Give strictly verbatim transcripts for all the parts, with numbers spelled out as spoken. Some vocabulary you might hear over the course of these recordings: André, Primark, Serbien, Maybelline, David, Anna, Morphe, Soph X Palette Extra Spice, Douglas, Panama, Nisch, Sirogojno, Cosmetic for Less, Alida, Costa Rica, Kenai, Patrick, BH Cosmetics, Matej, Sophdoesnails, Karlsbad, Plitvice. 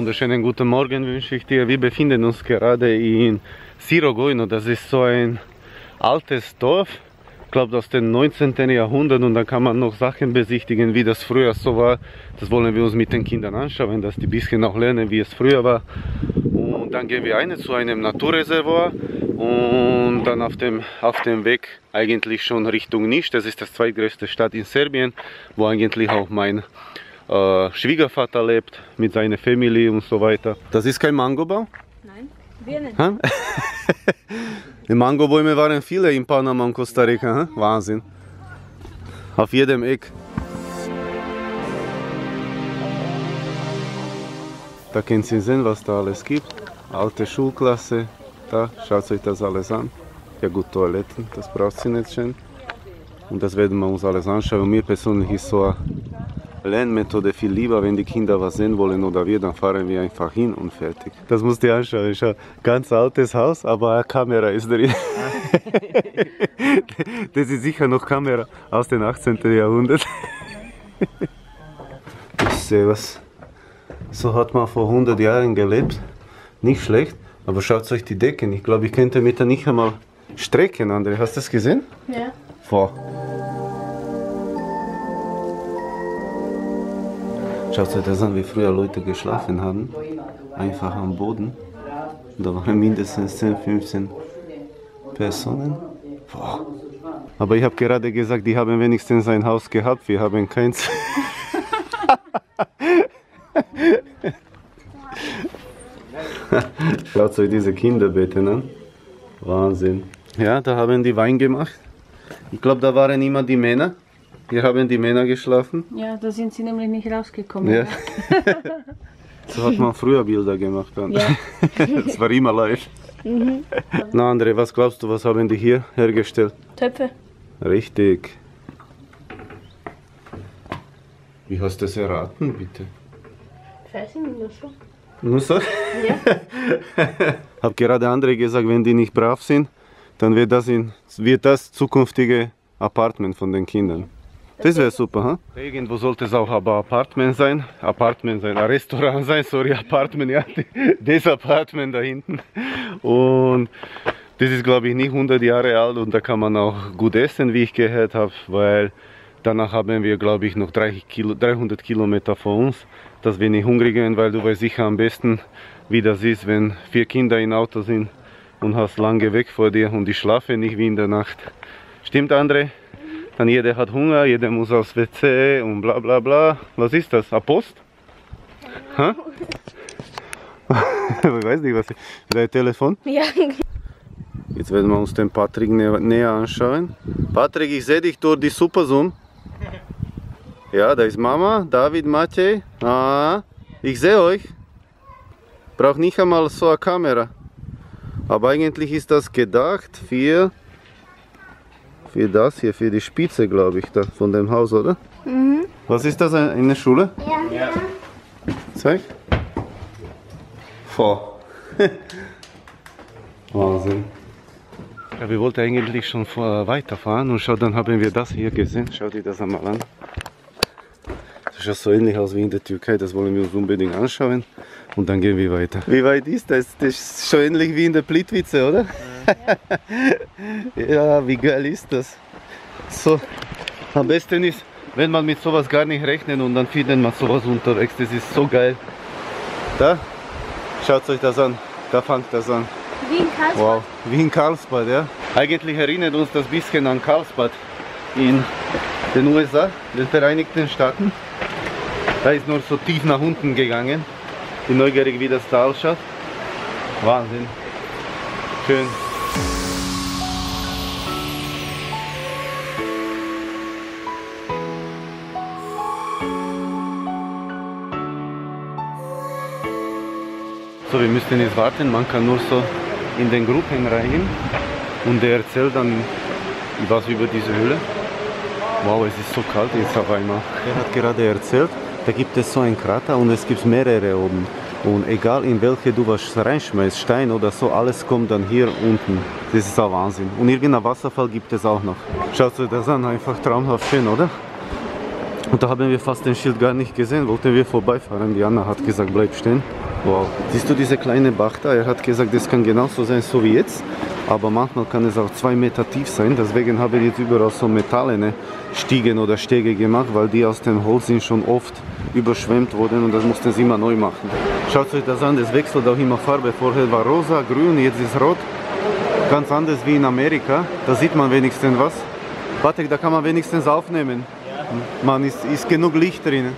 wunderschönen guten Morgen wünsche ich dir. Wir befinden uns gerade in Sirogojno. Das ist so ein altes Dorf, ich glaube aus dem neunzehnten Jahrhundert, und da kann man noch Sachen besichtigen, wie das früher so war. Das wollen wir uns mit den Kindern anschauen, dass die ein bisschen auch lernen, wie es früher war. Und dann gehen wir eine zu einem Naturreservoir und dann auf dem, auf dem Weg eigentlich schon Richtung Nisch. Das ist die zweitgrößte Stadt in Serbien, wo eigentlich auch mein äh, Schwiegervater lebt mit seiner Familie und so weiter. Das ist kein Mangobaum? Nein, wir nicht. Die Mangobäume waren viele in Panama und Costa Rica. Hm? Wahnsinn. Auf jedem Eck. Da könnt ihr sehen, was da alles gibt. Alte Schulklasse. Da, schaut euch das alles an. Ja gut, Toiletten, das braucht sie nicht schön. Und das werden wir uns alles anschauen. Mir persönlich ist so eine Lernmethode viel lieber, wenn die Kinder was sehen wollen oder wir, dann fahren wir einfach hin und fertig. Das musst ihr anschauen. Schau, ganz altes Haus, aber eine Kamera ist drin. Das ist sicher noch Kamera aus dem achtzehnten Jahrhundert. Ich sehe was. So hat man vor hundert Jahren gelebt. Nicht schlecht. Aber schaut euch die Decken, ich glaube, ich könnte mich da nicht einmal strecken, André. Hast du das gesehen? Ja. Wow. Schaut euch das an, wie früher Leute geschlafen haben. Einfach am Boden. Da waren mindestens zehn, fünfzehn Personen. Wow. Aber ich habe gerade gesagt, die haben wenigstens ein Haus gehabt, wir haben keins. Schaut euch diese Kinderbette an. Wahnsinn. Ja, da haben die Wein gemacht. Ich glaube, da waren immer die Männer. Hier haben die Männer geschlafen. Ja, da sind sie nämlich nicht rausgekommen. Ja. So hat man früher Bilder gemacht. Dann. Ja. Das war immer live. Mhm. Na André, was glaubst du, was haben die hier hergestellt? Töpfe. Richtig. Wie hast du das erraten, bitte? Ich weiß nicht, nur so. Nur so? Ja. Ich habe gerade André gesagt, wenn die nicht brav sind, dann wird das, in, wird das zukünftige Apartment von den Kindern. Das wäre super, ha? Huh? Irgendwo sollte es auch aber Apartment sein. Apartment sein, ein Restaurant sein, sorry, Apartment, ja. Das Apartment da hinten. Und das ist, glaube ich, nicht hundert Jahre alt und da kann man auch gut essen, wie ich gehört habe, weil danach haben wir, glaube ich, noch dreihundert Kilometer vor uns, dass wir nicht hungrig werden, weil du weißt sicher am besten, wie das ist, wenn vier Kinder im Auto sind und hast lange weg vor dir und die schlafen nicht wie in der Nacht. Stimmt, André? Dann jeder hat Hunger, jeder muss aufs W C und bla bla bla. Was ist das? Eine Post? Ha? Ich weiß nicht, was ist. Dein Telefon? Ja. Jetzt werden wir uns den Patrick nä näher anschauen. Patrick, ich sehe dich durch die Superzoom. Ja, da ist Mama, David, Matej. Ah, ich sehe euch. Braucht nicht einmal so eine Kamera. Aber eigentlich ist das gedacht für, für das hier, für die Spitze, glaube ich, da von dem Haus, oder? Mhm. Was ist das, eine Schule? Ja. Ja. Zeig. Vor. Wahnsinn. Ja, wir wollten eigentlich schon vor, weiterfahren und schau, dann haben wir das hier gesehen. Schau dir das einmal an. Das schaut so ähnlich aus wie in der Türkei, das wollen wir uns unbedingt anschauen und dann gehen wir weiter. Wie weit ist das? Das ist schon ähnlich wie in der Plitvice, oder? Ja. Ja, wie geil ist das? So, am besten ist, wenn man mit sowas gar nicht rechnet und dann findet man sowas unterwegs, das ist so geil. Da, schaut euch das an, da fängt das an. Wie in Karlsbad? Wow, wie in Karlsbad, ja. Eigentlich erinnert uns das ein bisschen an Karlsbad in den U S A, den Vereinigten Staaten. Da ist nur so tief nach unten gegangen. Ich bin neugierig, wie das da ausschaut. Wahnsinn. Schön. So, wir müssen jetzt warten. Man kann nur so in den Gruppen reingehen. Und der erzählt dann was über diese Höhle. Wow, es ist so kalt jetzt auf einmal. Er hat gerade erzählt, da gibt es so einen Krater und es gibt mehrere oben. Und egal in welche du was reinschmeißt, Stein oder so, alles kommt dann hier unten. Das ist auch Wahnsinn. Und irgendein Wasserfall gibt es auch noch. Schaut euch das an, einfach traumhaft schön, oder? Und da haben wir fast den Schild gar nicht gesehen, wollten wir vorbeifahren. Die Anna hat gesagt, bleib stehen. Wow. Siehst du diese kleine Bach da? Er hat gesagt, das kann genauso sein, so wie jetzt. Aber manchmal kann es auch zwei Meter tief sein. Deswegen habe ich jetzt überall so metallene Stiegen oder Stege gemacht, weil die aus dem Holz sind schon oft überschwemmt wurden und das mussten sie immer neu machen. Schaut euch das an, das wechselt auch immer Farbe. Vorher war rosa, grün, jetzt ist rot. Ganz anders wie in Amerika. Da sieht man wenigstens was. Patrick, da kann man wenigstens aufnehmen. Ja. Man ist, ist genug Licht drin.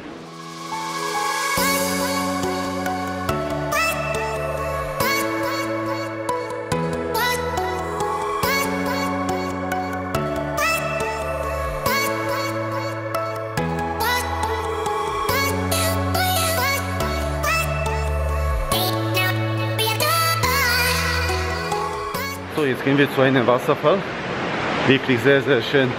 Jetzt gehen wir zu einem Wasserfall. Wirklich sehr, sehr schön.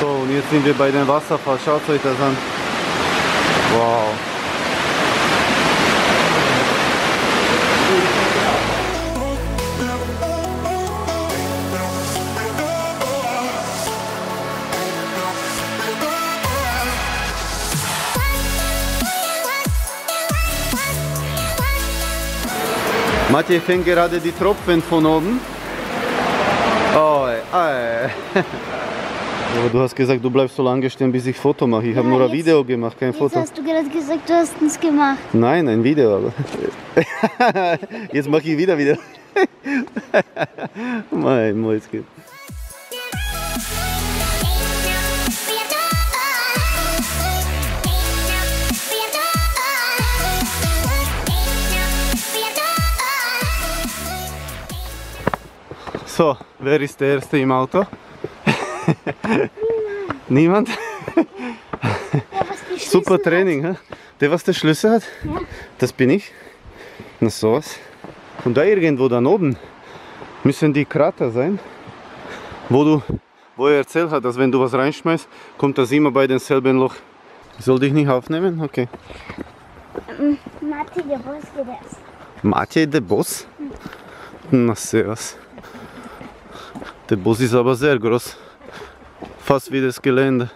So, und jetzt sind wir bei dem Wasserfall. Schaut euch das an. Wow. Matej fängt gerade die Tropfen von oben. Oh, ey. Aber du hast gesagt, du bleibst so lange stehen, bis ich Foto mache. Ich habe nur ein Video gemacht, kein Foto. Jetzt hast du gerade gesagt, du hast nichts gemacht. Nein, ein Video. Aber. Jetzt mache ich wieder wieder. Mein Mäuschen. So, wer ist der Erste im Auto? Niemand? Niemand? Der, super Training, hat. Der was den Schlüssel hat? Ja. Das bin ich. Na sowas. Und da irgendwo dann oben müssen die Krater sein, wo du, wo er erzählt hat, dass wenn du was reinschmeißt, kommt das immer bei demselben Loch. Soll dich nicht aufnehmen? Okay. Matej der Boss geht erst. Matej der Boss? Na sowas. Der Bus ist aber sehr groß, fast wie das Gelände.